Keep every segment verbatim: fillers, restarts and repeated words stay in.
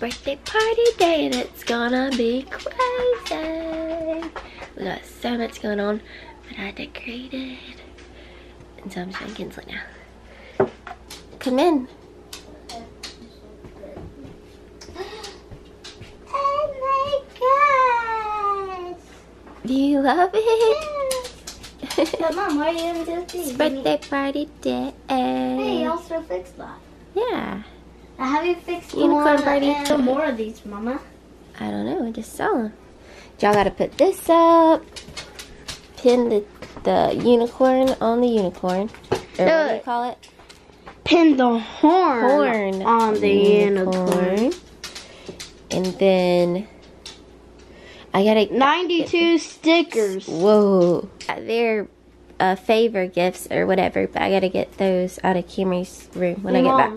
birthday party day and it's gonna be crazy. We got so much going on, but I decorated. And so I'm showing Kinsley now. Come in. Oh my gosh. Do you love it? Yeah. But Mom, why are you gonna do this? It's birthday party day. Hey, you also fixed that. Yeah. Now, have you fixed unicorn party? Some more of these, Mama. I don't know. I just saw them. Y'all gotta put this up. Pin the the unicorn on the unicorn. Or no, what do you call it? Pin the horn, horn on the unicorn. unicorn. And then I gotta ninety-two stickers. Whoa! They're uh, favor gifts or whatever, but I gotta get those out of Camry's room when Mom. I get back.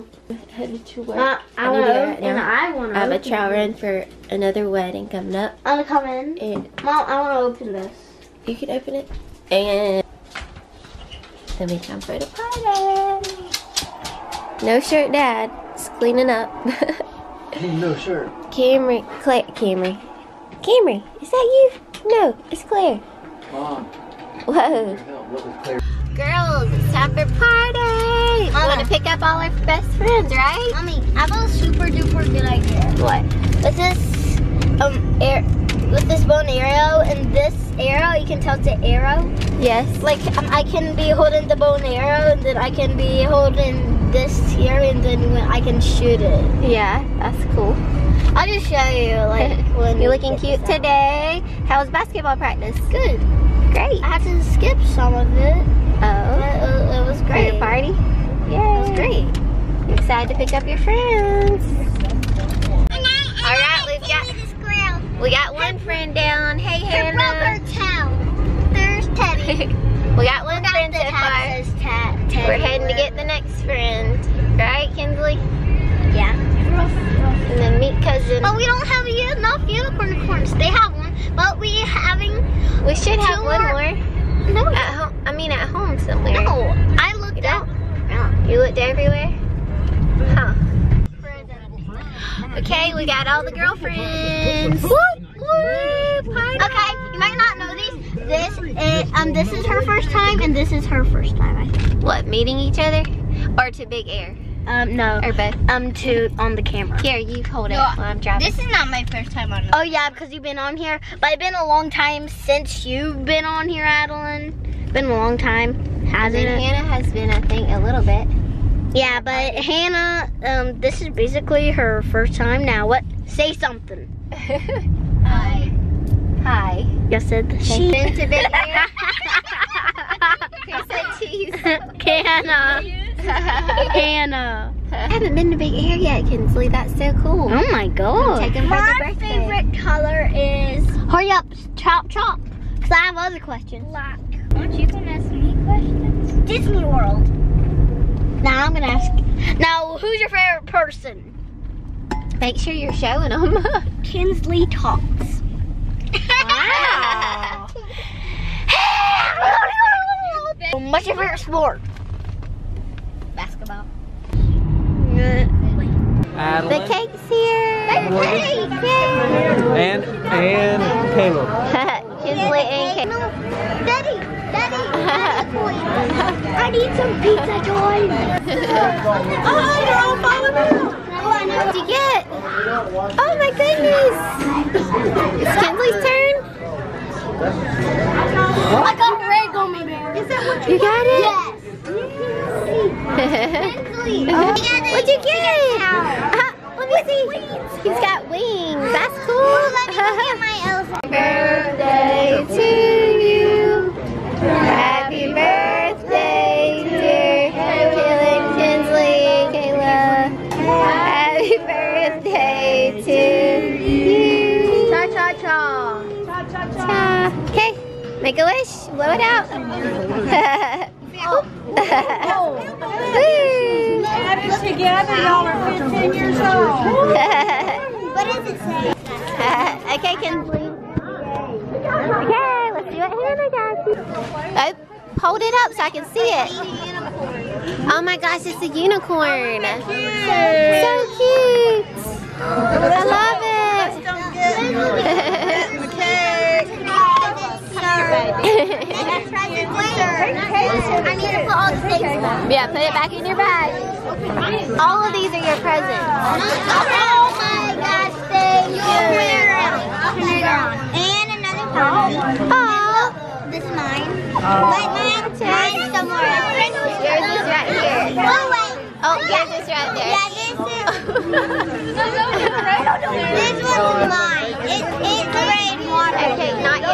Headed to work. Uh, I, I, right now. I, wanna I have a trial run for another wedding coming up. I'm coming. And Mom, I want to open this. You can open it. And then we come for the party. No shirt, Dad. It's cleaning up. No shirt. Camry, Claire, Camry. Camry, is that you? No, it's Claire. Mom. Whoa. Girls, it's time for party! We're gonna pick up all our best friends, right? Mommy, I have a super duper good idea. What? With this um air, with this bow and arrow and this arrow, you can tell it's an arrow. Yes. Like um, I can be holding the bow and arrow, and then I can be holding this here, and then when I can shoot it. Yeah, that's cool. I'll just show you like when you're looking cute today. How was basketball practice? Good. Great. I had to skip some of it. Oh, it was great. At a party? Yeah, it was great. You excited to pick up your friends? And I, and all right, we've got the squirrel. We got one friend down. Hey, Hannah. Her brother Cal. There's Teddy. We got one got friend so far. Teddy We're heading to get the next friend, right, Kinsley? Yeah. And then meet cousin. But we don't have enough unicorn corns. They have one, but we having. We should have two one more. more. No. At home, I mean at home somewhere. No, I looked you out. No. You looked everywhere? Huh. Okay, we got all the girlfriends. Whoop, whoop, hi, okay, you might not know these. This is, um, this is her first time and this is her first time, I think. What, meeting each other? Or to Big Air? Um, no. Or both? Um, to on the camera. Here, you hold it no, while I'm driving. This is not my first time on it. Oh, yeah, because you've been on here. But it's been a long time since you've been on here, Adeline. Been a long time, hasn't it? Hannah has been, I think, a little bit. Yeah, but Hannah, um, this is basically her first time now. What? Say something. Hi. Hi. You said the she. Been to Big Air. Cheese. Hannah. Hannah. I haven't been to Big Air yet, Kinsley. That's so cool. Oh my god. Take him for my the birthday. Favorite color is. Hurry up, chop chop. Because I have other questions. Black. Aren't you going to ask me questions? Disney World. Now I'm going to ask. Now, who's your favorite person? Make sure you're showing them. Kinsley Talks. Wow. What's your favorite sport? Basketball. Adeline. The cake's here. The cake. And and Caleb. Kinsley and Caleb. No, Daddy, Daddy, I I need some pizza toys. Oh, they're all falling out. What'd you get? Oh my goodness. It's Kinsley's turn. I got red gummy bear. Is that what you, you got? It? Yes. Oh. What'd you get? Uh, let me see. Wings. He's got wings. That's cool. Well, let me get my Elsa. Birthday to you. Happy birthday, dear Kinsley, Kayla. Happy birthday to you. Cha cha cha. Cha cha cha. Okay, make a wish. Blow it out. Oh. Woo! Together, y'all are fifteen years old. What does it say? Uh, okay, Kinsley. Okay, let's see what Hannah got. Oh, hold it up so I can see it. Oh my gosh, it's a unicorn. So cute. I love it. Let's go get the cake. I need to put all the things back. Yeah, put it back in your bag. All of these are your presents. Oh my gosh, thank you. And another present. Oh, this is mine. But mine's somewhere else. Yours is right here. Oh wait. Oh, yours is right there. Yeah, this is. This one is mine. It's it's gray and water. Okay, not yet.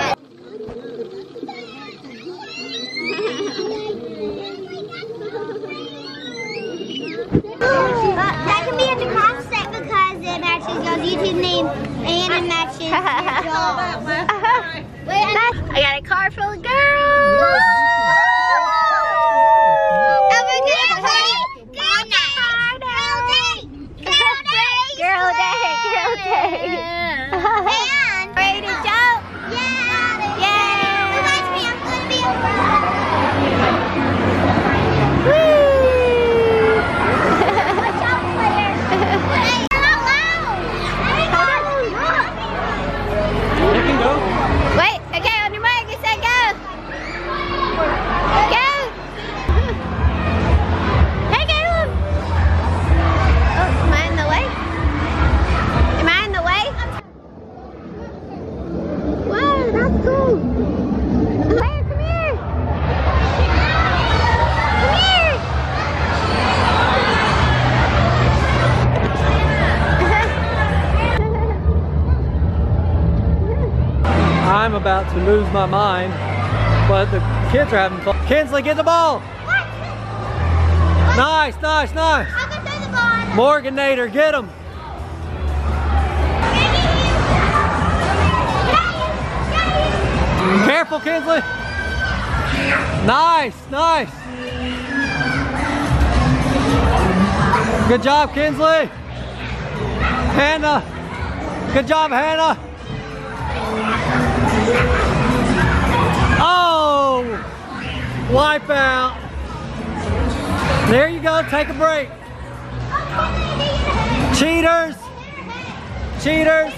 YouTube name and it matches your doll. I got a car full of girls. And we're gonna party. Girl night. Girl day. Girl day. Girl day. Girl day. And ready to jump? Yeah. Yeah. Watch me. I'm gonna be a pro. Woo! Watch out, players. Wait, okay, on your mark, get set, go! Go! Hey, Caleb! Oh, am I in the way? Am I in the way? Wow, that's cool! Claire, come here! Come here! I'm about to lose my mind, but the kids are having fun. Kinsley, get the ball! What? What? Nice, nice, nice! I can throw the ball. Morganator, get him! Careful, Kinsley! Nice, nice! Good job, Kinsley! Hannah! Good job, Hannah! Oh! Wipe out. There you go, take a break. Cheaters! Cheaters!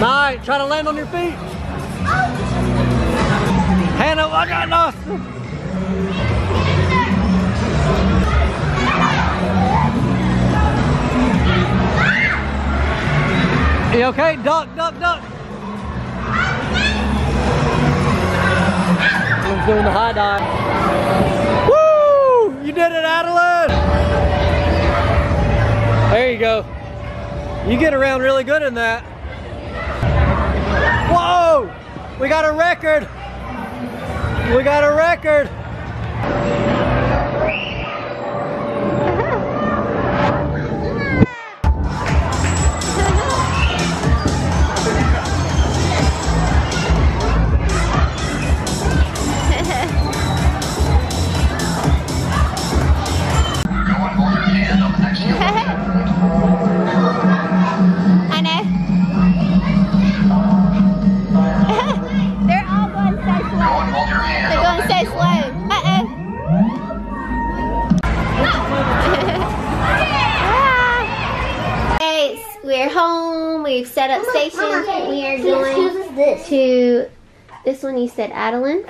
Nice, try to land on your feet. Hannah, I got lost! You okay? Duck, duck, duck. I'm doing the high dive. Woo! You did it, Adeline! There you go. You get around really good in that. Whoa! We got a record. We got a record. To this one, you said Adeline.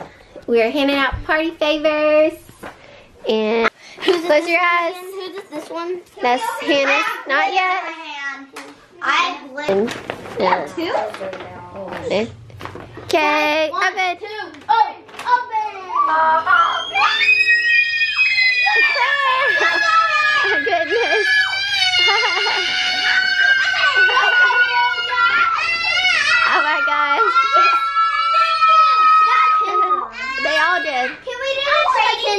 We are handing out party favors. And who's close your eyes. Who's this, this one? That's Hannah. Not yet. I blink. Yeah, two. Okay. One, open. Two. Open. Open. Open. Goodness. Oh my gosh. They all did. Can we do a second?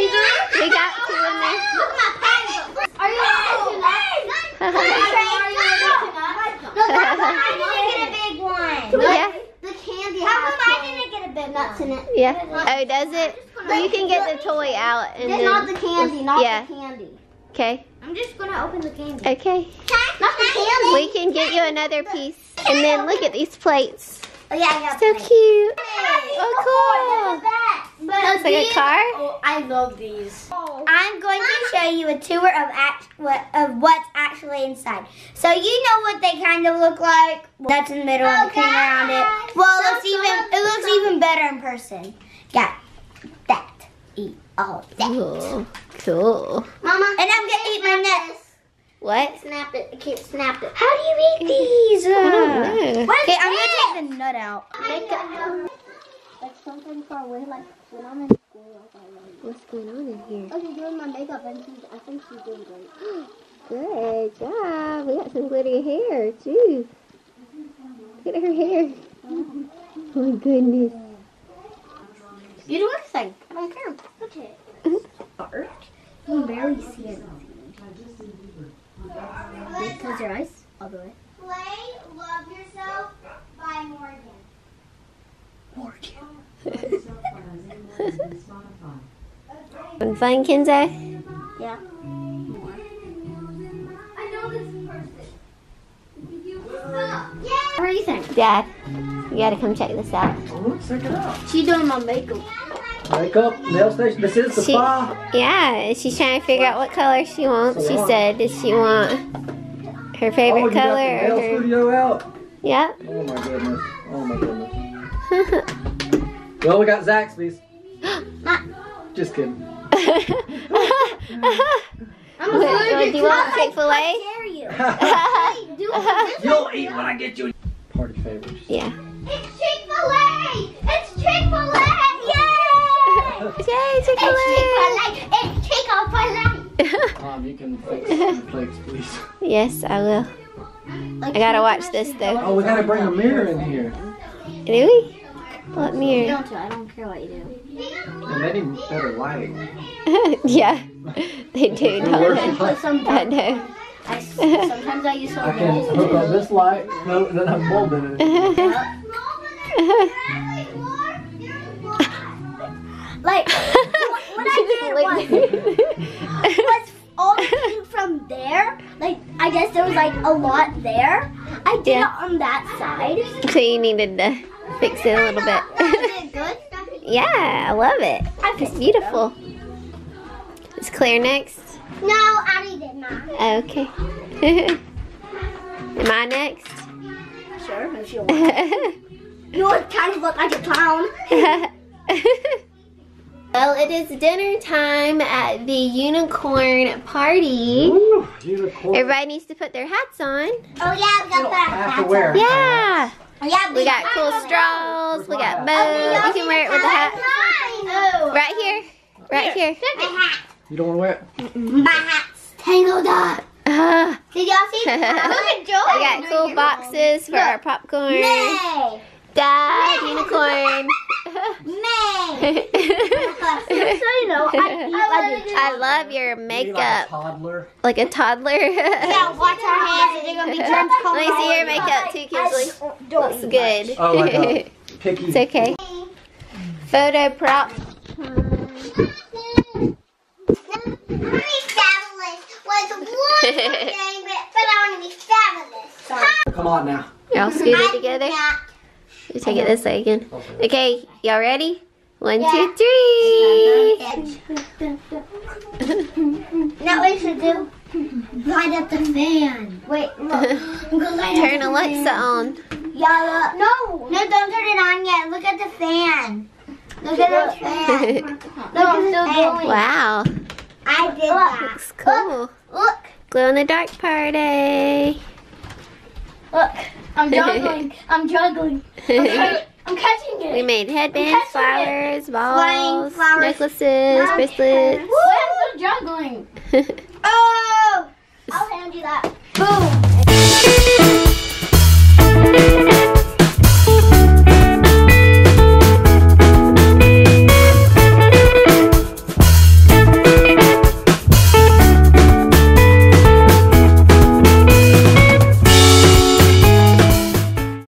We got two in there. Are you going to I want to get a big one. Yeah. The candy. How come I didn't get a big nuts in it? Yeah. Oh, does it? You can get the toy out and then. Not the candy. Not the candy. Okay. I'm just going to open the candy. Okay. Not the candy. We can get you another piece. And then look at these plates. Oh yeah, I got so plates. Cute. Oh cool. But looks like these, a car. Oh, I love these. I'm going to show you a tour of act, of what's actually inside. So you know what they kind of look like. That's in the middle and okay. around it. Well, so, it's so even it looks so. even better in person. Yeah, that eat all that. Ooh, cool. Mama, and I'm gonna eat my nuts. What? Snap it. I can't snap it. How do you eat these? Uh, I don't know. Okay, I'm gonna take the nut out. Make it. It's something far away, like when I'm in school. What's going on in here? Oh, she's doing my makeup, and she's, I think she's doing great. Good job. We got some glittery hair, too. Look at her hair. Oh, my goodness. You do everything. Right there. Look at it. Art. You can barely see it. Wait, close your eyes. All the way. Play Love Yourself by Morgan. Having fun, Kinsley? Yeah. I know this person. Yeah. What do you think? Dad, you gotta come check this out. Oh, check it out. She's doing my makeup. Makeup, nail station. This is the she, spa. Yeah, she's trying to figure out what color she wants. She said, does she want her favorite oh, you color? Got the nail or her... studio out? Yep. Oh my goodness. Oh my goodness. Well, we got Zaxby's. Just kidding. I'm allergic. Do you want Chick-fil-A? How dare you? Hey, do it. You'll eat when I get you. Party favorites. Yeah. It's Chick-fil-A. It's Chick-fil-A. Yay! Yay, Chick-fil-A. It's Chick-fil-A. It's Chick-fil-A. Mom, you can fix the plates, please. Yes, I will. I gotta watch this though. Oh, we gotta bring a mirror in here. Really? Let me. You don't do. I don't care what you do. And they need better lighting. Yeah, they do. I know. I, sometimes I use. I can hook up this light. No, then I'm molding it. Like when I did was was all the thing from there. Like I guess there was like a lot there. I did yeah. it on that side. So you needed to fix it a little bit. Yeah, I love it. It's beautiful. Is Claire next? No, I needed mine. Okay. Am I next? Sure, if you want. You kind of look like a clown. Well, it is dinner time at the unicorn party. Ooh, unicorn. Everybody needs to put their hats on. Oh yeah, we got the hats on. Yeah. Yeah, we got cool straws, we got bows. You can wear it with the hat. Right here. Right here. My hat. You don't want to wear it? My hat's tangled up. Uh, Did y'all see? Look at Joey. We got cool boxes for our popcorn. May. Dad, unicorn. May. So you know, I love your makeup. Like a toddler. Like a toddler. Yeah, watch our hands. They're gonna be drenched. Let me see your makeup too, Kinsley. Looks good. Oh my God. Picky. It's okay. Photo prop. Be fabulous was one thing, but I want to be fabulous. Come on now. Y'all scooted together. We take it this way again. Okay, y'all ready? One, yeah. two, three. Now we should do light up the fan. Wait, look. I'm gonna light turn up the Alexa fan. On. Y'all no, no, don't turn it on yet. Look at the fan. Look at the fan. Look, I'm still going. Wow. I did look, that. Looks cool. Look, look. Glow in the dark party. Look, I'm juggling. I'm juggling. I'm juggling. I'm catching it. We made headbands, flowers, it. balls, flowers, necklaces, bracelets. Woo! I'm juggling. Oh! I'll hand you that. Boom!